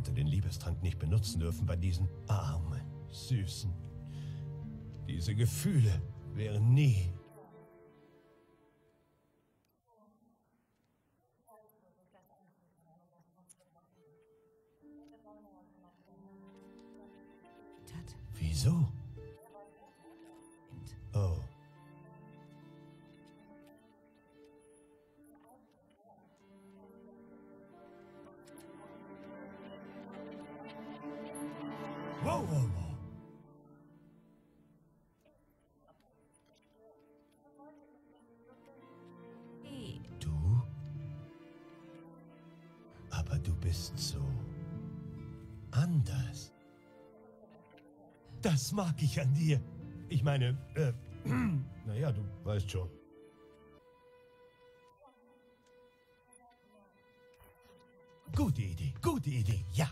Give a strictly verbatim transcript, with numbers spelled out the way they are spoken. hätte den Liebestrank nicht benutzen dürfen bei diesen armen, süßen. Diese Gefühle wären nie... Tat. Wieso? Oh. Wow, wow, wow. Du? Aber du bist so anders. Das mag ich an dir. Ich meine, äh, naja, du weißt schon. Gute Idee, gute Idee, ja.